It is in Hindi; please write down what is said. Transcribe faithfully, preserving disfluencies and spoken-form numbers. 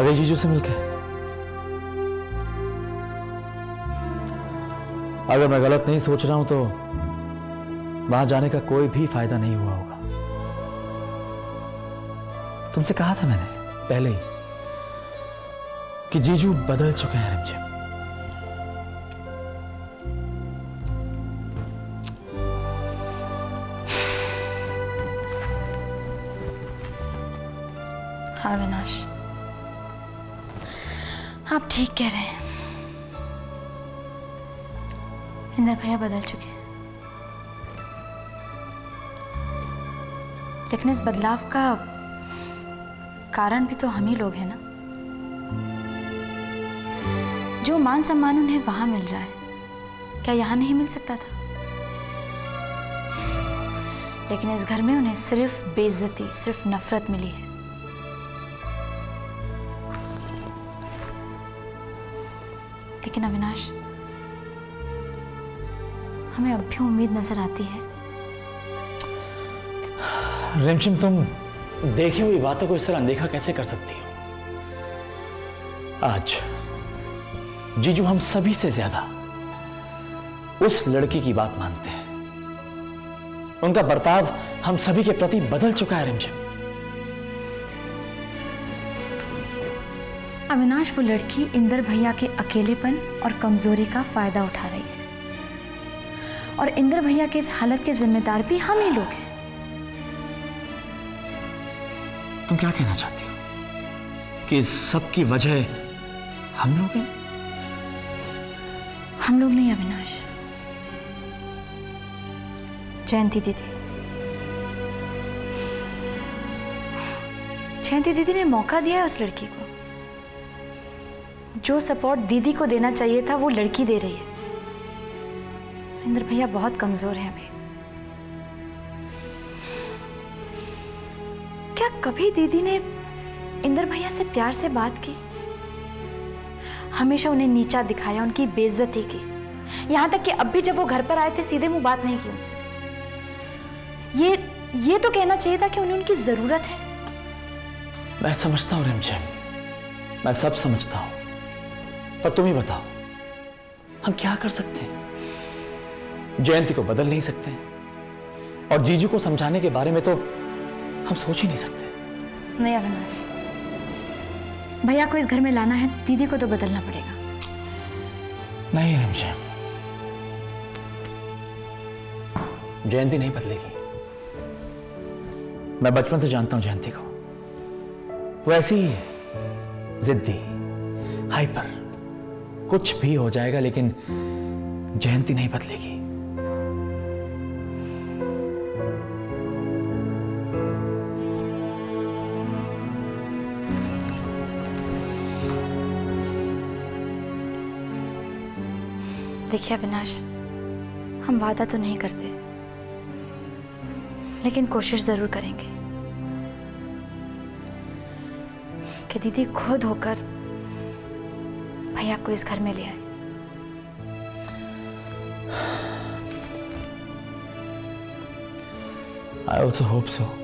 आ गए जीजू से मिलकर। अगर मैं गलत नहीं सोच रहा हूं तो वहां जाने का कोई भी फायदा नहीं हुआ होगा। तुमसे कहा था मैंने पहले ही कि जीजू बदल चुके हैं रिमझिम। हाँ अविनाश, आप ठीक कह रहे हैं। इंदर भैया बदल चुके हैं, लेकिन इस बदलाव का कारण भी तो हम ही लोग हैं ना। जो मान सम्मान उन्हें वहां मिल रहा है, क्या यहां नहीं मिल सकता था? लेकिन इस घर में उन्हें सिर्फ बेइज्जती, सिर्फ नफरत मिली है। लेकिन अविनाश, हमें अब भी उम्मीद नजर आती है। रिमझिम, तुम देखी हुई बातों को इस तरह अनदेखा कैसे कर सकती हो? आज जीजू हम सभी से ज्यादा उस लड़की की बात मानते हैं। उनका बर्ताव हम सभी के प्रति बदल चुका है रिमझिम। अविनाश, वो लड़की इंदर भैया के अकेलेपन और कमजोरी का फायदा उठा रही है, और इंदर भैया के इस हालत के जिम्मेदार भी हम ही लोग हैं। तुम क्या कहना चाहती हो कि इस सब की वजह हम लोग हैं? हम लोग नहीं अविनाश, जयंती दीदी। जयंती दीदी ने मौका दिया है उस लड़की को। जो सपोर्ट दीदी को देना चाहिए था वो लड़की दे रही है। इंदर भैया बहुत कमजोर हैं अभी। क्या कभी दीदी ने इंदर भैया से प्यार से बात की? हमेशा उन्हें नीचा दिखाया, उनकी बेइज्जती की, यहाँ तक कि अब भी जब वो घर पर आए थे सीधे मुंह बात नहीं की उनसे। ये ये तो कहना चाहिए था कि उन्हें उनकी जरूरत है। मैं समझता हूँ रिमझिम, मैं सब समझता हूँ, पर तुम ही बताओ हम क्या कर सकते हैं? जयंती को बदल नहीं सकते और जीजू को समझाने के बारे में तो हम सोच ही नहीं सकते। नहीं अविनाश, भैया को इस घर में लाना है, दीदी को तो बदलना पड़ेगा। नहीं रिमझिम, जयंती नहीं बदलेगी। मैं बचपन से जानता हूं जयंती को। वो ऐसी जिद्दी, हाइपर, कुछ भी हो जाएगा, लेकिन जयंती नहीं बदलेगी। देखिए अविनाश, हम वादा तो नहीं करते, लेकिन कोशिश जरूर करेंगे कि दीदी खुद होकर भैया को इस घर में ले आए। I also hope so.